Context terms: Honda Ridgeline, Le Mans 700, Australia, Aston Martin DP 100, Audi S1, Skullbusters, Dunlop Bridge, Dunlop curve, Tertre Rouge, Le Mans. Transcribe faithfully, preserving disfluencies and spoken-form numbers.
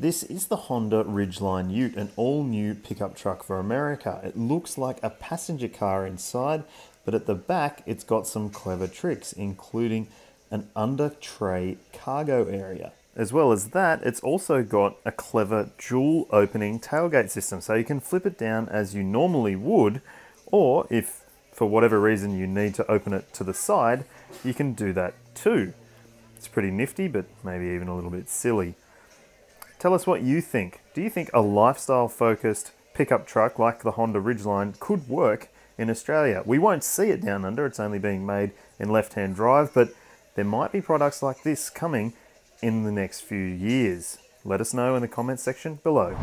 This is the Honda Ridgeline Ute, an all-new pickup truck for America. It looks like a passenger car inside, but at the back, it's got some clever tricks, including an under-tray cargo area. As well as that, it's also got a clever dual opening tailgate system, so you can flip it down as you normally would, or if for whatever reason you need to open it to the side, you can do that too. It's pretty nifty, but maybe even a little bit silly. Tell us what you think. Do you think a lifestyle-focused pickup truck like the Honda Ridgeline could work in Australia? We won't see it down under, it's only being made in left-hand drive, but there might be products like this coming in the next few years. Let us know in the comments section below.